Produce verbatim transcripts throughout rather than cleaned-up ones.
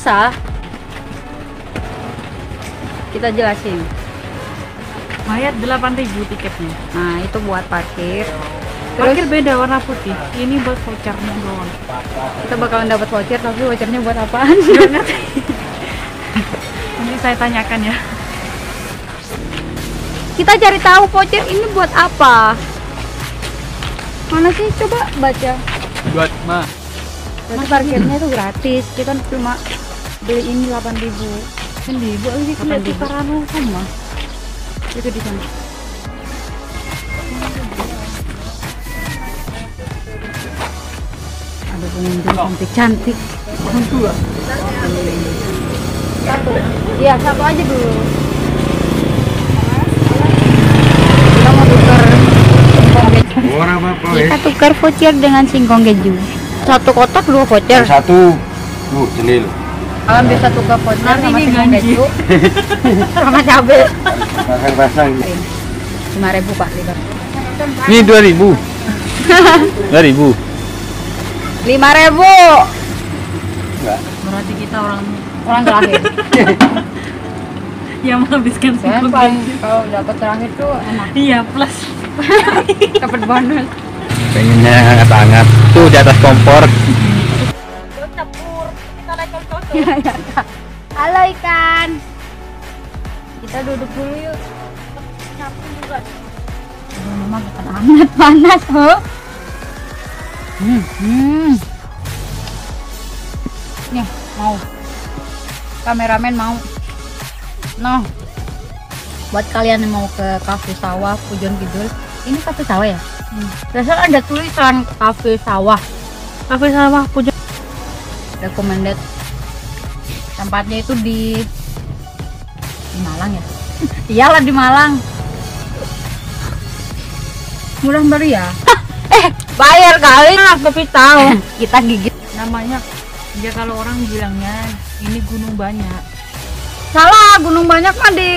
susah. Kita jelasin. Bayar delapan ribu tiketnya. Nah, itu buat parkir. Terus, parkir beda warna putih. Ini buat vouchernya doang. Kita bakalan dapat voucher, tapi vouchernya buat apaan? Nanti saya tanyakan ya. Kita cari tahu voucher ini buat apa. Mana sih, coba baca. Buat mah. Jadi parkirnya itu gratis. Kita cuma beli ini delapan ribu. Ini buat ini kena di parano sama. Itu di sana. Ada pengunjung cantik-cantik. Dua. Satu. Iya, satu aja dulu. Kita mau tukar singkong keju. Kita tukar voucher dengan singkong keju. Satu kotak dua voucher. Satu. Bu, jenil. Kalian bisa tukar voucher sama singkong keju. Sama cabai. Pasang-pasang. lima ribu Pak. Ini dua ribu. dua ribu. lima ribu. Enggak. Berarti kita orang orang terakhir. Yang menghabiskan singkong keju. Kalau dapat terakhir tuh enak. Iya, plus. Dapat bonus. Pengennya hangat-hangat tuh di atas kompor. Halo ikan, kita duduk dulu yuk. Memang hangat panas loh. Hmm, hmm. Nih mau kameramen mau. No, buat kalian yang mau ke Cafe Sawah Pujon Kidul, ini Cafe Sawah ya. Hmm. Biasanya ada tulisan Cafe Sawah, Cafe Sawah Pujon. Recommended. Tempatnya itu di, di Malang ya. Iyalah di Malang. Murah baru ya. eh bayar kali lah tapi tahu. Kita gigit. Namanya. Ya kalau orang bilangnya ini Gunung Banyak. Salah, Gunung Banyak mah di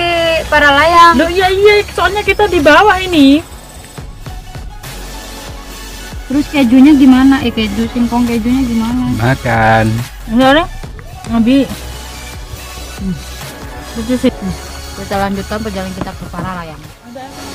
Paralayang. Loh iya iya, soalnya kita di bawah ini. Terus kejunya gimana? Eh keju singkong kejunya gimana? Makan. Enggak ada? Nabi. Hmm. Terus kita lanjutkan perjalanan kita ke Paralayang.